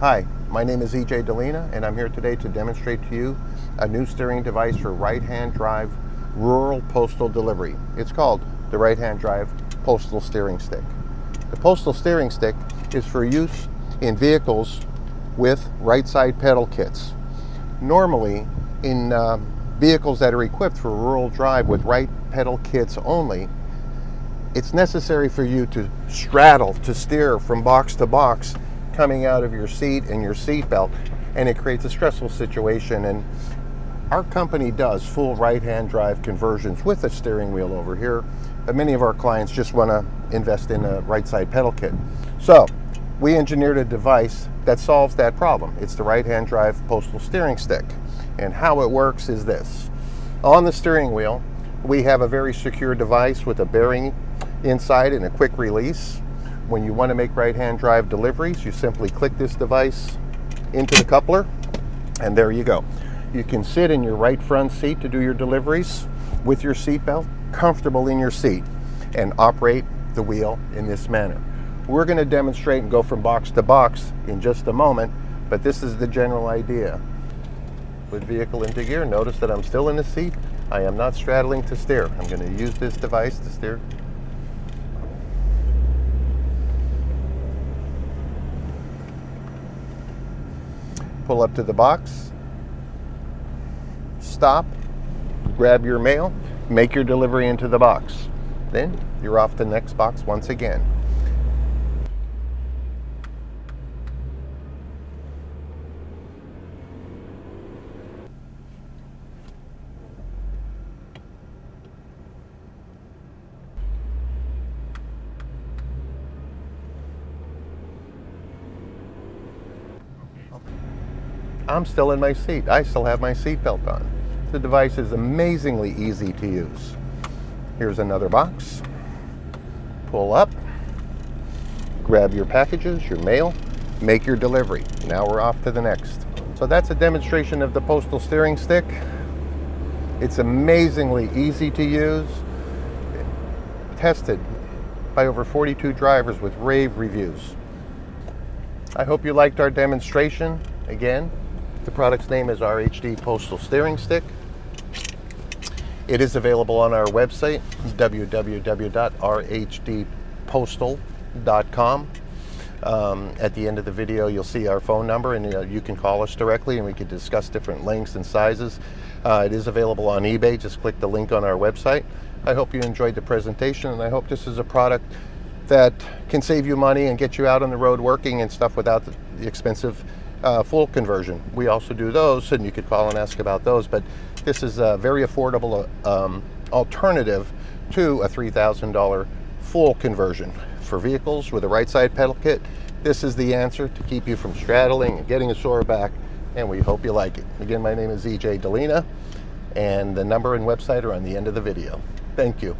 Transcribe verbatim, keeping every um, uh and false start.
Hi, my name is E J Delina, and I'm here today to demonstrate to you a new steering device for right-hand drive rural postal delivery. It's called the right-hand drive postal steering stick. The postal steering stick is for use in vehicles with right side pedal kits. Normally, in uh, vehicles that are equipped for rural drive with right pedal kits only, it's necessary for you to straddle, to steer from box to box, coming out of your seat and your seat belt, and it creates a stressful situation. And our company does full right-hand drive conversions with a steering wheel over here, but many of our clients just want to invest in a right side pedal kit. So we engineered a device that solves that problem. It's the right-hand drive postal steering stick, and how it works is this. On the steering wheel we have a very secure device with a bearing inside and a quick release. When you want to make right-hand drive deliveries, you simply click this device into the coupler, and there you go. You can sit in your right front seat to do your deliveries with your seatbelt, comfortable in your seat, and operate the wheel in this manner. We're going to demonstrate and go from box to box in just a moment, but this is the general idea. With vehicle into gear, notice that I'm still in the seat. I am not straddling to steer. I'm going to use this device to steer. Pull up to the box, stop, grab your mail, make your delivery into the box. Then you're off to the next box once again. I'm still in my seat. I still have my seatbelt on. The device is amazingly easy to use. Here's another box. Pull up, grab your packages, your mail, make your delivery. Now we're off to the next. So that's a demonstration of the postal steering stick. It's amazingly easy to use. Tested by over forty-two drivers with rave reviews. I hope you liked our demonstration. Again, the product's name is R H D Postal Steering Stick. It is available on our website, w w w dot r h d postal dot com. Um, at the end of the video, you'll see our phone number, and uh, you can call us directly, and we can discuss different lengths and sizes. Uh, it is available on eBay. Just click the link on our website. I hope you enjoyed the presentation, and I hope this is a product that can save you money and get you out on the road working and stuff without the expensive Uh, full conversion. We also do those, and you could call and ask about those, but this is a very affordable um, alternative to a three thousand dollar full conversion. For vehicles with a right side pedal kit, this is the answer to keep you from straddling and getting a sore back, and we hope you like it. Again, my name is E J Delina, and the number and website are on the end of the video. Thank you.